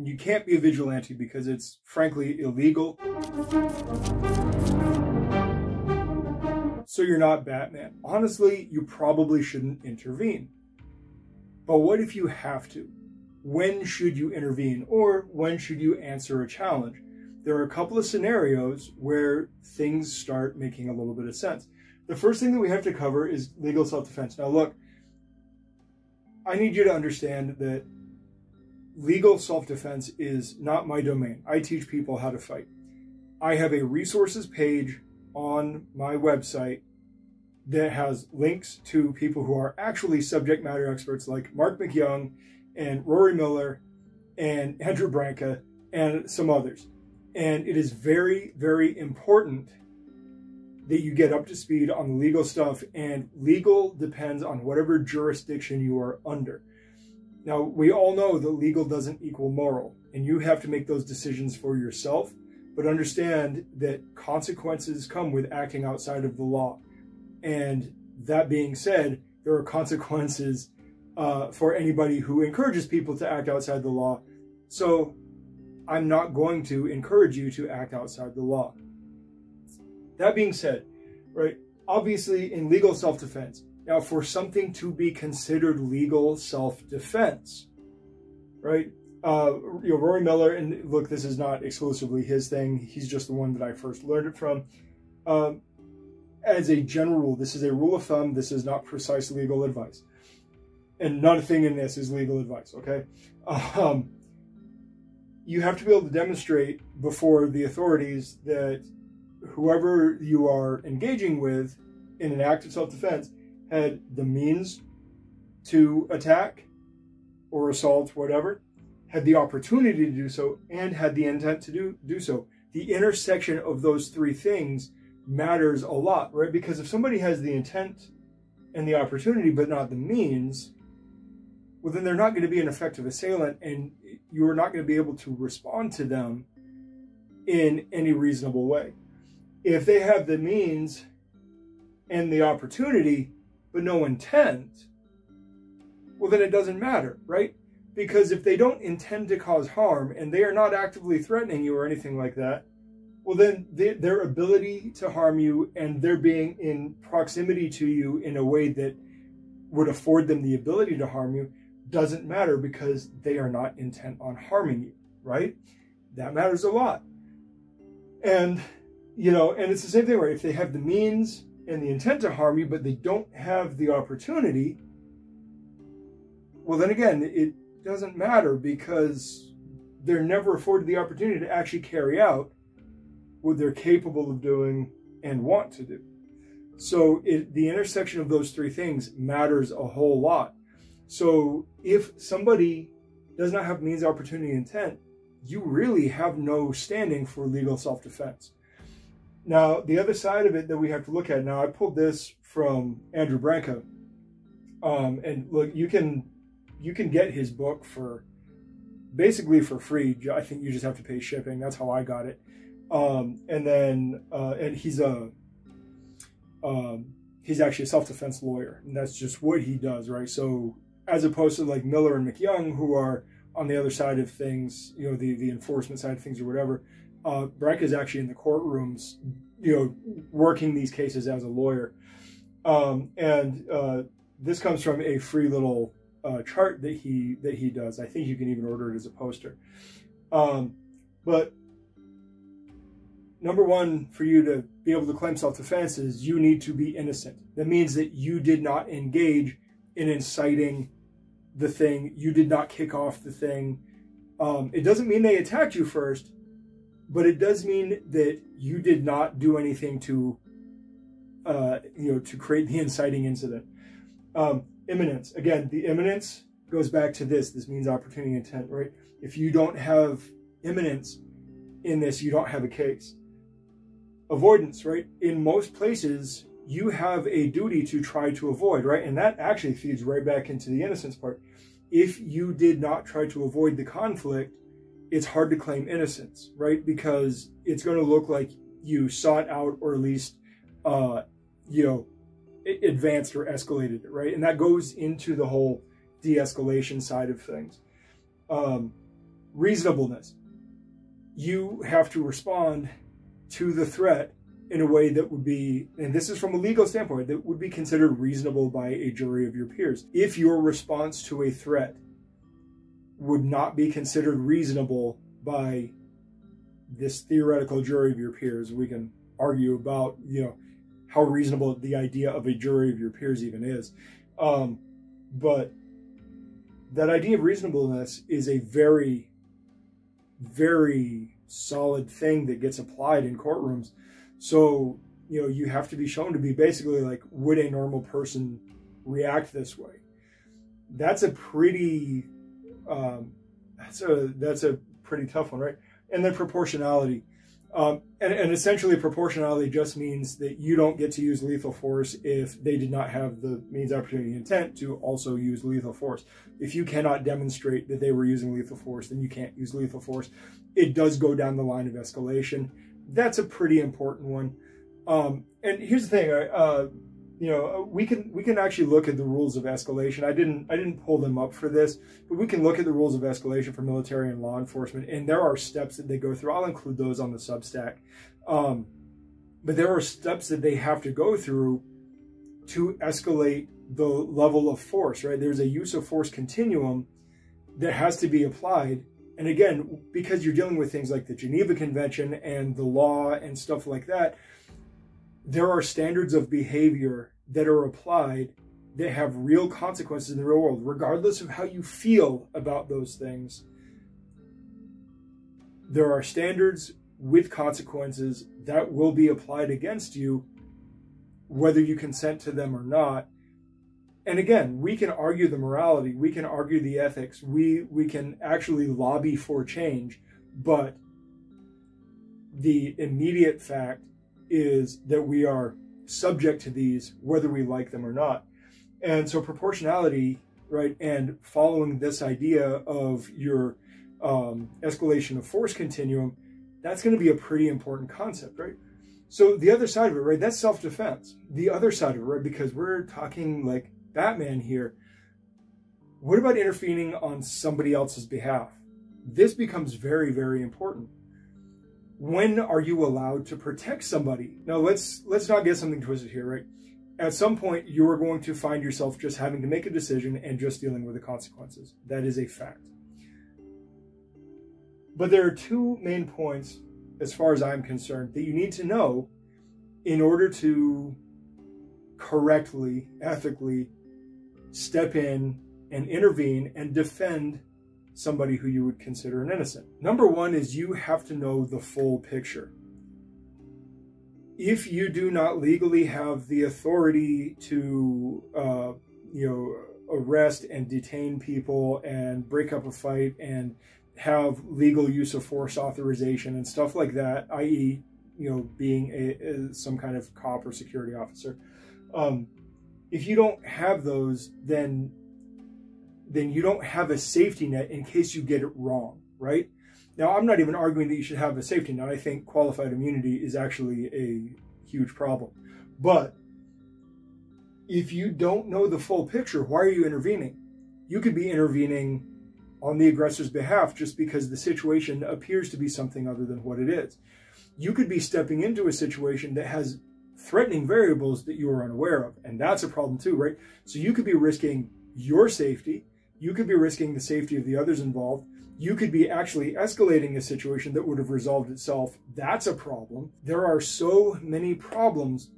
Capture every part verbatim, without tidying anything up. You can't be a vigilante because it's frankly illegal. So you're not Batman. Honestly, you probably shouldn't intervene. But what if you have to? When should you intervene? Or when should you answer a challenge? There are a couple of scenarios where things start making a little bit of sense. The first thing that we have to cover is legal self-defense. Now look, I need you to understand that legal self-defense is not my domain. I teach people how to fight. I have a resources page on my website that has links to people who are actually subject matter experts like Marc MacYoung and Rory Miller and Andrew Branca and some others. And it is very, very important that you get up to speed on the legal stuff, and legal depends on whatever jurisdiction you are under. Now, we all know that legal doesn't equal moral, and you have to make those decisions for yourself, but understand that consequences come with acting outside of the law. And that being said, there are consequences uh, for anybody who encourages people to act outside the law. So I'm not going to encourage you to act outside the law. That being said, right, obviously in legal self-defense, now, for something to be considered legal self-defense, right? Uh, you know, Rory Miller, and look, this is not exclusively his thing. He's just the one that I first learned it from. Um, as a general rule, this is a rule of thumb. This is not precise legal advice. And nothing in this is legal advice, okay? Um, you have to be able to demonstrate before the authorities that whoever you are engaging with in an act of self-defense had the means to attack or assault, whatever, had the opportunity to do so, and had the intent to do, do so. The intersection of those three things matters a lot, right? Because if somebody has the intent and the opportunity, but not the means, well, then they're not going to be an effective assailant, and you're not going to be able to respond to them in any reasonable way. If they have the means and the opportunity, but no intent, well, then it doesn't matter, right? Because if they don't intend to cause harm and they are not actively threatening you or anything like that, well, then they, their ability to harm you and their being in proximity to you in a way that would afford them the ability to harm you doesn't matter because they are not intent on harming you, right? That matters a lot. And, you know, and it's the same thing, right? If they have the means and the intent to harm you, but they don't have the opportunity, well, then again, it doesn't matter because they're never afforded the opportunity to actually carry out what they're capable of doing and want to do. So it, the intersection of those three things matters a whole lot. So if somebody does not have means, opportunity, intent, you really have no standing for legal self-defense. Now, the other side of it that we have to look at, now I pulled this from Andrew Branca, um, and look, you can you can get his book for basically for free. I think you just have to pay shipping. That's how I got it. Um, and then, uh, and he's a um, he's actually a self-defense lawyer, and that's just what he does, right? So as opposed to like Miller and MacYoung, who are on the other side of things, you know, the the enforcement side of things or whatever. Uh, Branca is actually in the courtrooms, you know, working these cases as a lawyer. Um, and uh, this comes from a free little uh, chart that he that he does. I think you can even order it as a poster. Um, but number one, for you to be able to claim self-defense is you need to be innocent. That means that you did not engage in inciting the thing. You did not kick off the thing. Um, it doesn't mean they attacked you first, but it does mean that you did not do anything to, uh, you know, to create the inciting incident. Um, imminence. Again, the imminence goes back to this. This means opportunity intent, right? If you don't have imminence in this, you don't have a case. Avoidance, right? In most places, you have a duty to try to avoid, right? And that actually feeds right back into the innocence part. If you did not try to avoid the conflict, it's hard to claim innocence, right? Because it's going to look like you sought out or at least, uh, you know, advanced or escalated it, right? And that goes into the whole de-escalation side of things. Um, reasonableness. You have to respond to the threat in a way that would be, and this is from a legal standpoint, that would be considered reasonable by a jury of your peers. If your response to a threat would not be considered reasonable by this theoretical jury of your peers, we can argue about, you know, how reasonable the idea of a jury of your peers even is. Um, but that idea of reasonableness is a very, very solid thing that gets applied in courtrooms. So, you know, you have to be shown to be basically like, would a normal person react this way? That's a pretty, um, that's a, that's a pretty tough one, right? And then proportionality. Um, and, and essentially proportionality just means that you don't get to use lethal force if they did not have the means, opportunity, intent to also use lethal force. If you cannot demonstrate that they were using lethal force, then you can't use lethal force. It does go down the line of escalation. That's a pretty important one. Um, and here's the thing, uh, you know, we can, we can actually look at the rules of escalation. I didn't, I didn't pull them up for this, but we can look at the rules of escalation for military and law enforcement. And there are steps that they go through. I'll include those on the Substack. Um, but there are steps that they have to go through to escalate the level of force, right? There's a use of force continuum that has to be applied. And again, because you're dealing with things like the Geneva Convention and the law and stuff like that, there are standards of behavior that are applied that have real consequences in the real world. Regardless of how you feel about those things, there are standards with consequences that will be applied against you, whether you consent to them or not. And again, we can argue the morality, we can argue the ethics, we, we can actually lobby for change, but the immediate fact is that we are subject to these, whether we like them or not. And so proportionality, right, and following this idea of your um, escalation of force continuum, that's going to be a pretty important concept, right? So the other side of it, right, that's self-defense. The other side of it, right, because we're talking like Batman here, what about intervening on somebody else's behalf? This becomes very, very important. When are you allowed to protect somebody? Now, let's let's not get something twisted here, right? At some point, you are going to find yourself just having to make a decision and just dealing with the consequences. That is a fact. But there are two main points, as far as I'm concerned, that you need to know in order to correctly, ethically step in and intervene and defend somebody who you would consider an innocent. Number one is you have to know the full picture. If you do not legally have the authority to, uh, you know, arrest and detain people and break up a fight and have legal use of force authorization and stuff like that, that is, you know, being a, a some kind of cop or security officer. Um, if you don't have those, then, then you don't have a safety net in case you get it wrong, right? Now, I'm not even arguing that you should have a safety net. I think qualified immunity is actually a huge problem. But if you don't know the full picture, why are you intervening? You could be intervening on the aggressor's behalf just because the situation appears to be something other than what it is. You could be stepping into a situation that has threatening variables that you are unaware of. And that's a problem too, right? So you could be risking your safety. You could be risking the safety of the others involved. You could be actually escalating a situation that would have resolved itself. That's a problem. There are so many problems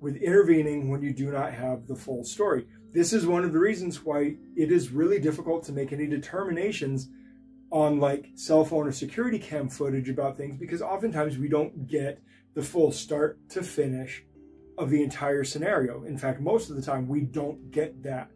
with intervening when you do not have the full story. This is one of the reasons why it is really difficult to make any determinations on like cell phone or security cam footage about things, because oftentimes we don't get the full start to finish of the entire scenario. In fact, most of the time we don't get that.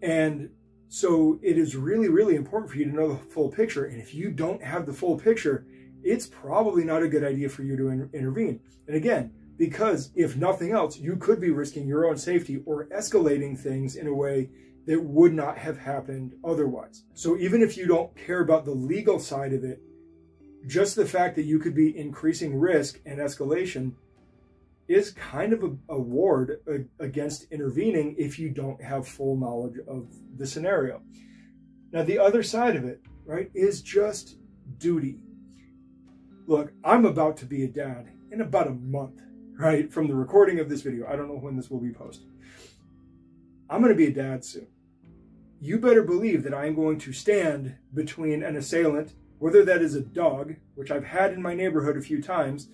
And so it is really, really important for you to know the full picture. And if you don't have the full picture, it's probably not a good idea for you to in- intervene. And again, because if nothing else, you could be risking your own safety or escalating things in a way that would not have happened otherwise. So even if you don't care about the legal side of it, just the fact that you could be increasing risk and escalation is kind of a, a ward a, against intervening if you don't have full knowledge of the scenario. Now, the other side of it right, is just duty. Look, I'm about to be a dad in about a month, right, from the recording of this video. I don't know when this will be posted. I'm going to be a dad soon. You better believe that I'm going to stand between an assailant, whether that is a dog, which I've had in my neighborhood a few times,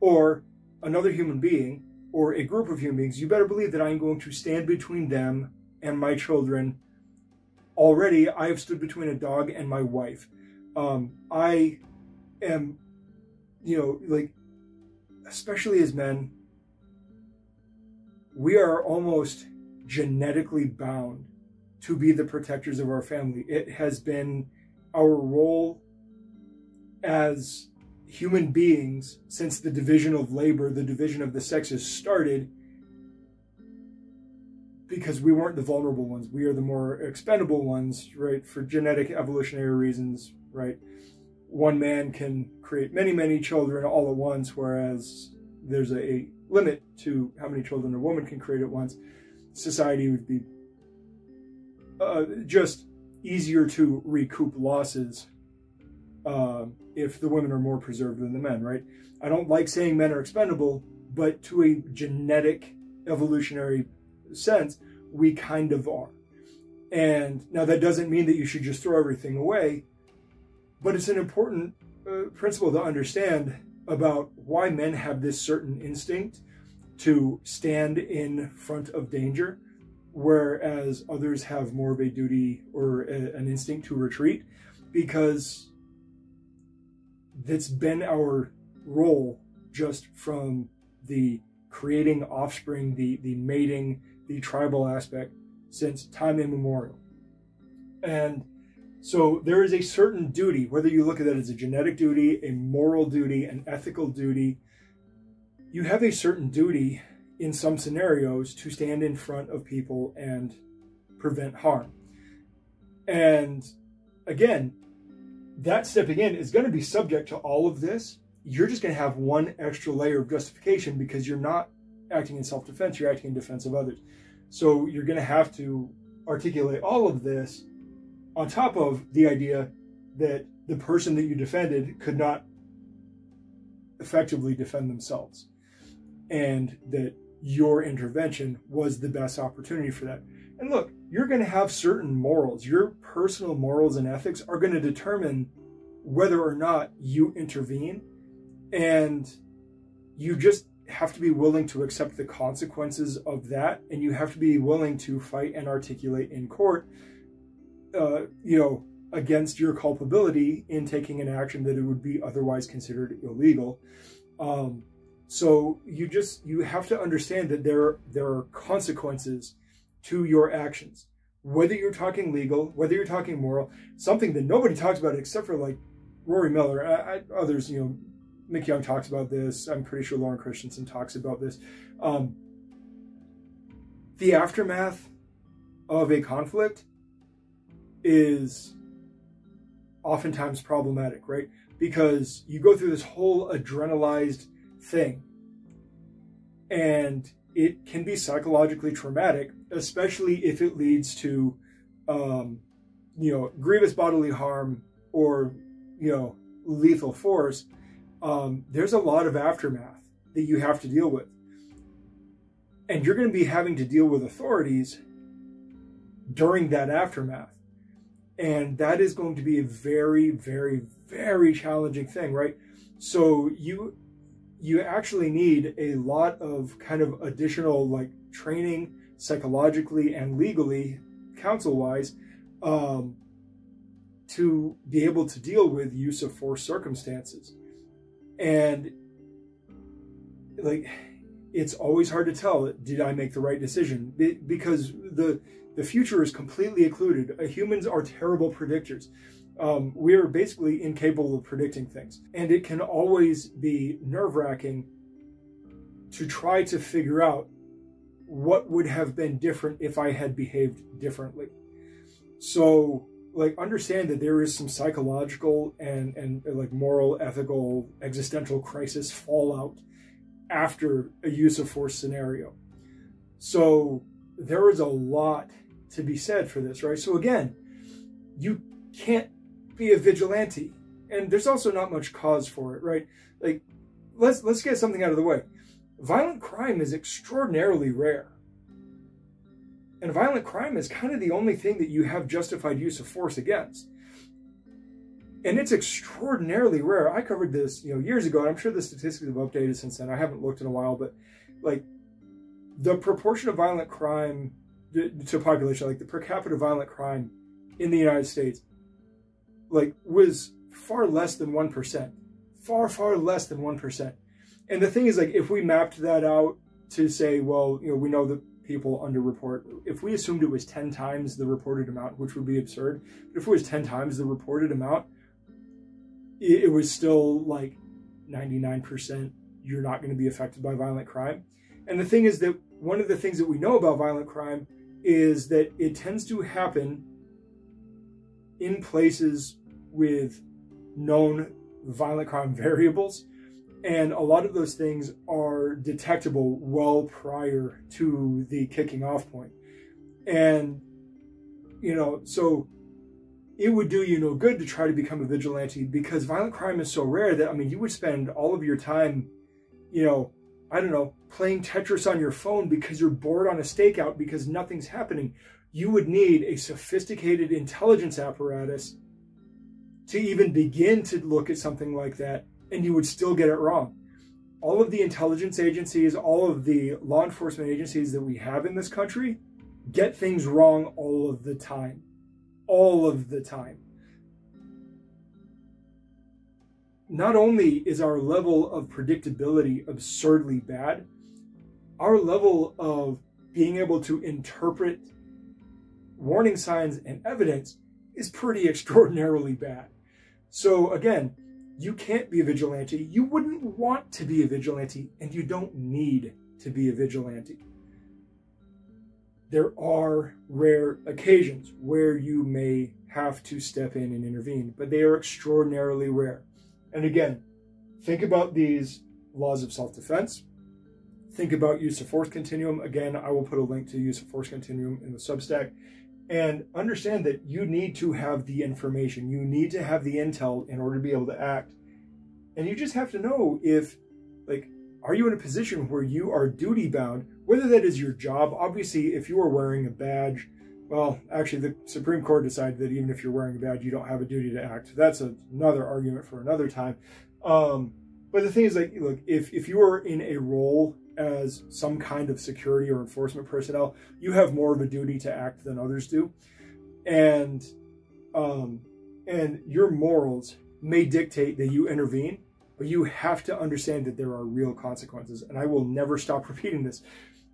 or another human being, or a group of human beings. You better believe that I'm going to stand between them and my children. Already, I have stood between a dog and my wife. Um, I am, you know, like, especially as men, we are almost genetically bound to be the protectors of our family. It has been our role as human beings since the division of labor, the division of the sexes started, because we weren't the vulnerable ones. We are the more expendable ones, right? For genetic evolutionary reasons, right? One man can create many, many children all at once, whereas there's a, a limit to how many children a woman can create at once. Society would be Uh, just easier to recoup losses uh, if the women are more preserved than the men, right? I don't like saying men are expendable, but to a genetic evolutionary sense, we kind of are. And now that doesn't mean that you should just throw everything away, but it's an important uh, principle to understand about why men have this certain instinct to stand in front of danger, whereas others have more of a duty or a, an instinct to retreat, because that's been our role just from the creating offspring, the, the mating, the tribal aspect since time immemorial. And so there is a certain duty, whether you look at that as a genetic duty, a moral duty, an ethical duty, you have a certain duty in some scenarios to stand in front of people and prevent harm. And again, that stepping in is going to be subject to all of this. You're just going to have one extra layer of justification because you're not acting in self-defense, you're acting in defense of others. So you're going to have to articulate all of this on top of the idea that the person that you defended could not effectively defend themselves, and that your intervention was the best opportunity for that. And look, you're going to have certain morals. Your personal morals and ethics are going to determine whether or not you intervene, and you just have to be willing to accept the consequences of that, and you have to be willing to fight and articulate in court, uh, you know, against your culpability in taking an action that it would be otherwise considered illegal. Um, So you just, you have to understand that there, there are consequences to your actions, whether you're talking legal, whether you're talking moral, something that nobody talks about except for like Rory Miller, I, I, others, you know, MacYoung talks about this. I'm pretty sure Lauren Christensen talks about this. Um, the aftermath of a conflict is oftentimes problematic, right? Because you go through this whole adrenalized thing, and it can be psychologically traumatic, especially if it leads to um you know grievous bodily harm or you know lethal force. Um there's a lot of aftermath that you have to deal with, and you're going to be having to deal with authorities during that aftermath, and that is going to be a very very very challenging thing, right? So you you actually need a lot of kind of additional like training psychologically and legally, counsel wise, um, to be able to deal with use of force circumstances. And like, it's always hard to tell, did I make the right decision? Because the, the future is completely occluded. Humans are terrible predictors. Um, we are basically incapable of predicting things, and it can always be nerve-wracking to try to figure out what would have been different if I had behaved differently. So, like, understand that there is some psychological and and like moral, ethical, existential crisis fallout after a use of force scenario. So there is a lot to be said for this, right? So again, you can't be a vigilante. And there's also not much cause for it, right? Like, let's, let's get something out of the way. Violent crime is extraordinarily rare. And violent crime is kind of the only thing that you have justified use of force against. And it's extraordinarily rare. I covered this, you know, years ago, and I'm sure the statistics have updated since then. I haven't looked in a while, but like the proportion of violent crime to population, like the per capita violent crime in the United States, like was far less than one percent, far, far less than one percent. And the thing is, like, if we mapped that out to say, well, you know, we know that people underreport, if we assumed it was ten times the reported amount, which would be absurd, but if it was ten times the reported amount, it was still like ninety-nine percent you're not going to be affected by violent crime. And the thing is that one of the things that we know about violent crime is that it tends to happen in places with known violent crime variables. And a lot of those things are detectable well prior to the kicking off point. And, you know, so it would do you no good to try to become a vigilante because violent crime is so rare that, I mean, you would spend all of your time, you know, I don't know, playing Tetris on your phone because you're bored on a stakeout because nothing's happening. You would need a sophisticated intelligence apparatus to even begin to look at something like that, and you would still get it wrong. All of the intelligence agencies, all of the law enforcement agencies that we have in this country get things wrong all of the time. All of the time. Not only is our level of predictability absurdly bad, our level of being able to interpret warning signs and evidence is pretty extraordinarily bad. So again, you can't be a vigilante. You wouldn't want to be a vigilante, and you don't need to be a vigilante. There are rare occasions where you may have to step in and intervene, but they are extraordinarily rare. And again, think about these laws of self-defense. Think about use of force continuum. Again, I will put a link to use of force continuum in the Substack. And understand that you need to have the information. You need to have the intel in order to be able to act. And you just have to know if, like, are you in a position where you are duty-bound, whether that is your job. Obviously, if you are wearing a badge, well, actually, the Supreme Court decided that even if you're wearing a badge, you don't have a duty to act. That's another argument for another time. Um, but the thing is, like, look, if, if you are in a role as some kind of security or enforcement personnel, you have more of a duty to act than others do. And um, and your morals may dictate that you intervene, but you have to understand that there are real consequences. And I will never stop repeating this.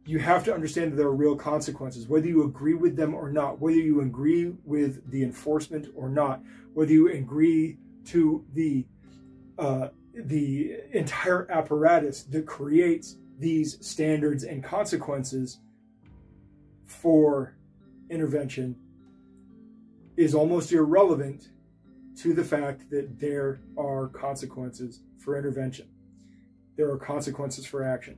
You have to understand that there are real consequences, whether you agree with them or not, whether you agree with the enforcement or not, whether you agree to the, uh, the entire apparatus that creates these standards and consequences for intervention is almost irrelevant to the fact that there are consequences for intervention. There are consequences for action.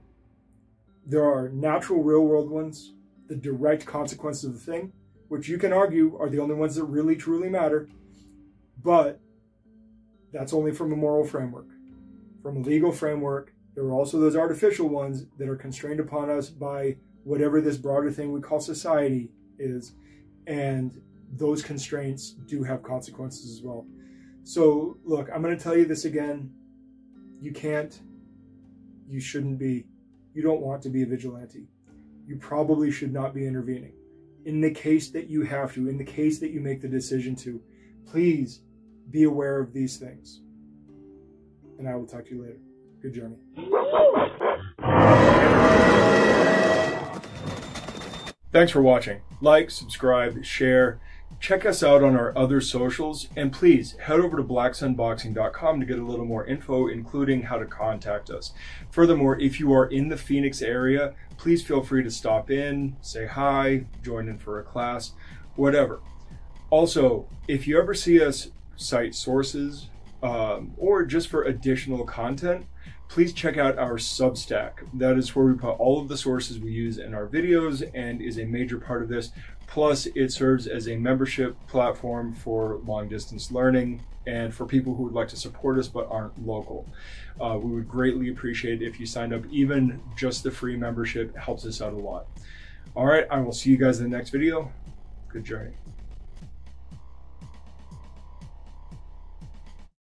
There are natural real-world ones, the direct consequences of the thing, which you can argue are the only ones that really truly matter, but that's only from a moral framework. From a legal framework, there are also those artificial ones that are constrained upon us by whatever this broader thing we call society is. And those constraints do have consequences as well. So look, I'm going to tell you this again. You can't, you shouldn't be, you don't want to be a vigilante. You probably should not be intervening. In the case that you have to, in the case that you make the decision to, please be aware of these things. And I will talk to you later. Good journey. Thanks for watching. Like, subscribe, share. Check us out on our other socials. And please head over to black sun boxing dot com to get a little more info, including how to contact us. Furthermore, if you are in the Phoenix area, please feel free to stop in, say hi, join in for a class, whatever. Also, if you ever see us cite sources, um, or just for additional content, please check out our Substack. That is where we put all of the sources we use in our videos and is a major part of this. Plus, it serves as a membership platform for long distance learning and for people who would like to support us but aren't local. Uh, we would greatly appreciate it if you signed up. Even just the free membership helps us out a lot. All right, I will see you guys in the next video. Good journey.